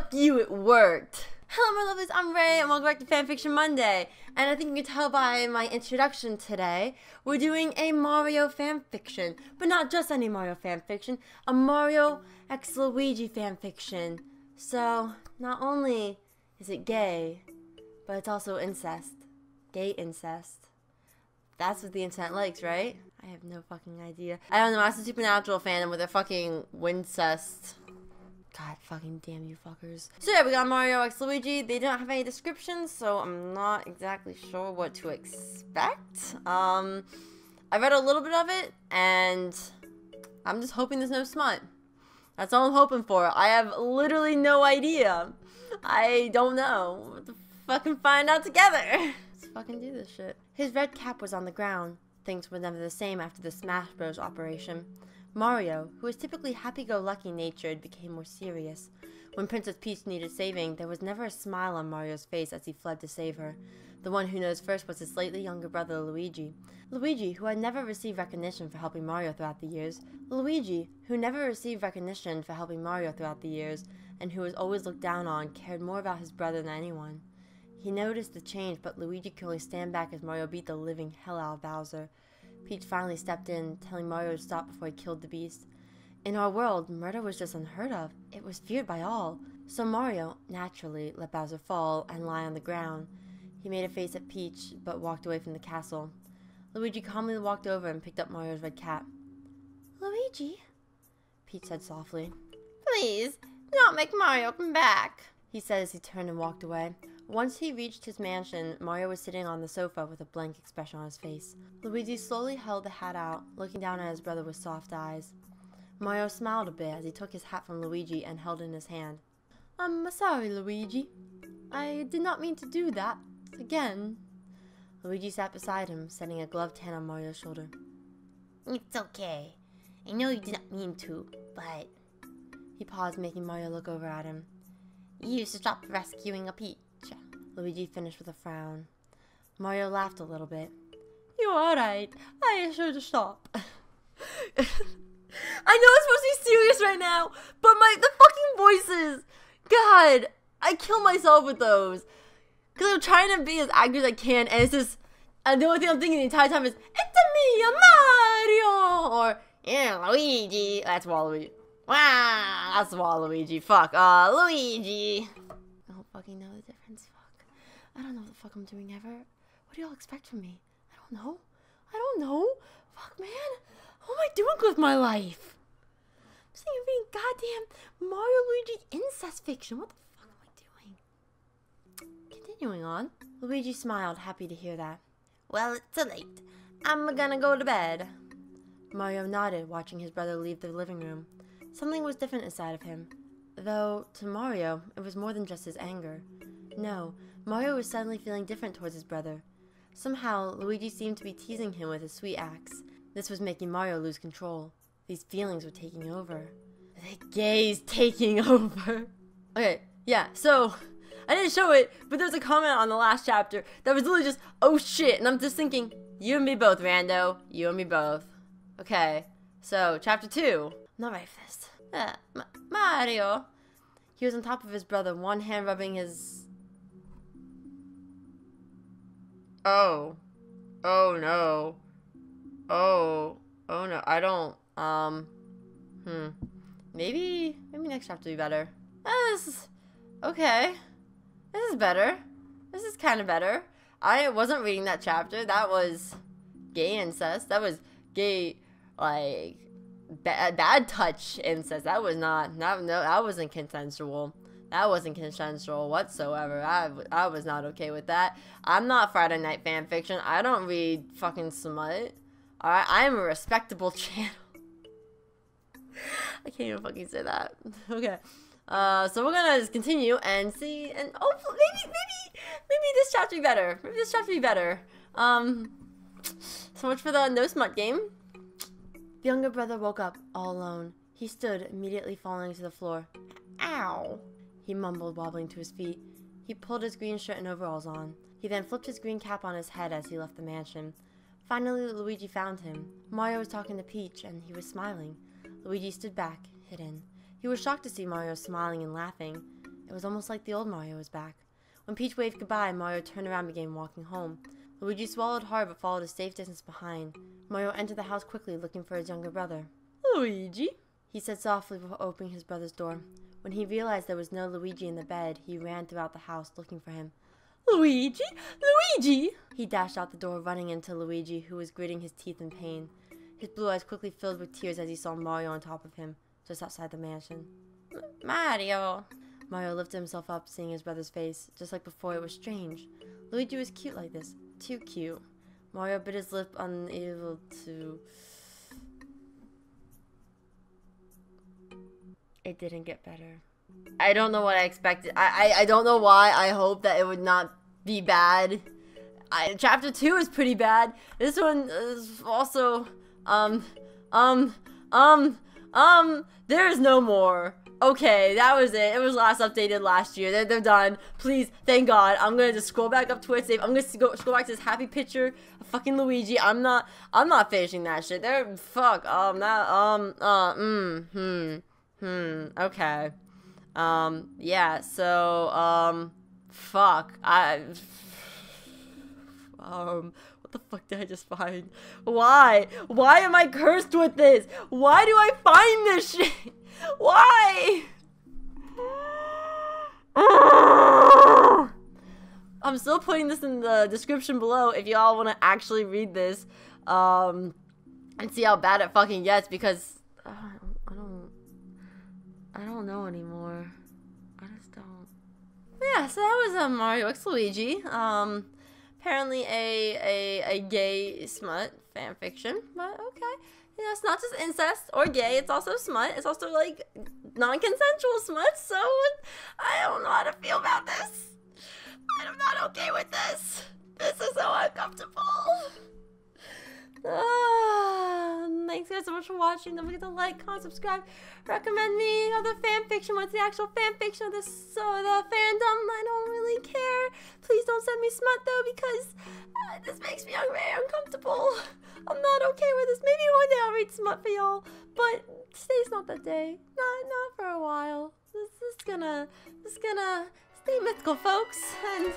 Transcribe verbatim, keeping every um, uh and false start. Fuck you, it worked. Hello my lovers, I'm Ray and welcome back to Fanfiction Monday. And I think you can tell by my introduction today, we're doing a Mario fanfiction. But not just any Mario fanfiction, a Mario x Luigi fanfiction. So, not only is it gay, but it's also incest. Gay incest. That's what the internet likes, right? I have no fucking idea. I don't know, that's a supernatural fandom with a fucking wincest. God fucking damn you fuckers. So yeah, we got Mario x Luigi. They don't have any descriptions, so I'm not exactly sure what to expect. Um, I read a little bit of it, and I'm just hoping there's no smut. That's all I'm hoping for. I have literally no idea. I don't know. What the fucking find out together. Let's fucking do this shit. His red cap was on the ground. Things were never the same after the Smash Bros operation. Mario, who was typically happy-go-lucky natured, became more serious. When Princess Peach needed saving, there was never a smile on Mario's face as he fled to save her. The one who knows first was his slightly younger brother Luigi. Luigi, who had never received recognition for helping Mario throughout the years. Luigi, who never received recognition for helping Mario throughout the years, and who was always looked down on, cared more about his brother than anyone. He noticed the change, but Luigi could only stand back as Mario beat the living hell out of Bowser. Peach finally stepped in, telling Mario to stop before he killed the beast. In our world, murder was just unheard of. It was feared by all. So Mario, naturally, let Bowser fall and lie on the ground. He made a face at Peach, but walked away from the castle. Luigi calmly walked over and picked up Mario's red cap. "Luigi," Peach said softly. "Please, do not make Mario come back," he said as he turned and walked away. Once he reached his mansion, Mario was sitting on the sofa with a blank expression on his face. Luigi slowly held the hat out, looking down at his brother with soft eyes. Mario smiled a bit as he took his hat from Luigi and held it in his hand. "I'm sorry, Luigi. I did not mean to do that. Again." Luigi sat beside him, setting a gloved hand on Mario's shoulder. "It's okay. I know you did not mean to, but..." He paused, making Mario look over at him. "You should stop rescuing a Peach," Luigi finished with a frown. Mario laughed a little bit. "You're alright. I should stop." I know I'm supposed to be serious right now, but my the fucking voices. God, I kill myself with those. Cause I'm trying to be as accurate as I can, and it's just and the only thing I'm thinking the entire time is, "It's me, Mario," or "Yeah, Luigi." That's Waluigi. Wow, that's Waluigi. Fuck, uh, Luigi. I don't fucking know the difference. I don't know what the fuck I'm doing ever. What do y'all expect from me? I don't know. I don't know. Fuck, man. What am I doing with my life? I'm sitting here reading goddamn Mario Luigi incest fiction. What the fuck am I doing? Continuing on. Luigi smiled, happy to hear that. "Well, it's too late. I'm gonna go to bed." Mario nodded, watching his brother leave the living room. Something was different inside of him. Though, to Mario, it was more than just his anger. No, Mario was suddenly feeling different towards his brother. Somehow, Luigi seemed to be teasing him with his sweet axe. This was making Mario lose control. These feelings were taking over. The gay's taking over. Okay, yeah, so, I didn't show it, but there was a comment on the last chapter that was literally just, "Oh shit," and I'm just thinking, you and me both, rando. You and me both. Okay, so, chapter two. I'm not ready for this. Uh, Ma Mario. He was on top of his brother, one hand rubbing his... Oh. Oh no. Oh. Oh no. I don't. Um. Hmm. Maybe. Maybe next chapter will be better. Oh, this is. Okay. This is better. This is kind of better. I wasn't reading that chapter. That was gay incest. That was gay, like, bad, bad touch incest. That was not. Not no. That wasn't consensual. That wasn't consensual whatsoever. I, I was not okay with that. I'm not Friday Night Fanfiction. I don't read fucking smut. Alright, I am a respectable channel. I can't even fucking say that. Okay. Uh, so we're gonna just continue and see, and hopefully, maybe, maybe, maybe this chapter be better. Maybe this chapter be better. Um, so much for the no smut game. The younger brother woke up all alone. He stood, immediately falling to the floor. "Ow," he mumbled, wobbling to his feet. He pulled his green shirt and overalls on. He then flipped his green cap on his head as he left the mansion. Finally, Luigi found him. Mario was talking to Peach, and he was smiling. Luigi stood back, hidden. He was shocked to see Mario smiling and laughing. It was almost like the old Mario was back. When Peach waved goodbye, Mario turned around and began walking home. Luigi swallowed hard but followed a safe distance behind. Mario entered the house quickly, looking for his younger brother. "Luigi," he said softly before opening his brother's door. When he realized there was no Luigi in the bed, he ran throughout the house looking for him. "Luigi! Luigi!" He dashed out the door, running into Luigi, who was gritting his teeth in pain. His blue eyes quickly filled with tears as he saw Mario on top of him, just outside the mansion. "Mario!" Mario lifted himself up, seeing his brother's face. Just like before, it was strange. Luigi was cute like this. Too cute. Mario bit his lip, unable to... It didn't get better. I don't know what I expected. I, I, I don't know why. I hope that it would not be bad. I, chapter two is pretty bad. This one is also... Um, um, um, um, there is no more. Okay, that was it. It was last updated last year. They're, they're done. Please, thank God. I'm gonna just scroll back up to it. Save. I'm gonna go, scroll back to this happy picture of fucking Luigi. I'm not, I'm not finishing that shit. They're, fuck, um, that, um, uh, mm, hmm, hmm, okay. Um, yeah, so, um, fuck. I, um... What the fuck did I just find? Why? Why am I cursed with this? Why do I find this shit? Why? I'm still putting this in the description below if y'all want to actually read this um, and see how bad it fucking gets, because uh, I don't, I don't know anymore. I just don't. Yeah, so that was uh, Mario x Luigi. Um. Apparently a, a, a gay smut fanfiction, but okay. You know, it's not just incest or gay, it's also smut. It's also, like, non-consensual smut, so I don't know how to feel about this. I'm not okay with this. This is so uncomfortable. Uh, thanks guys so much for watching. Don't forget to like, comment, subscribe, recommend me other fanfiction. What's the actual fanfiction of this so the fandom? I don't really care. Please don't send me smut though, because uh, this makes me very uncomfortable. I'm not okay with this. Maybe one day I'll read smut for y'all, but today's not that day. Not not for a while. This is gonna this is gonna stay mythical, folks, and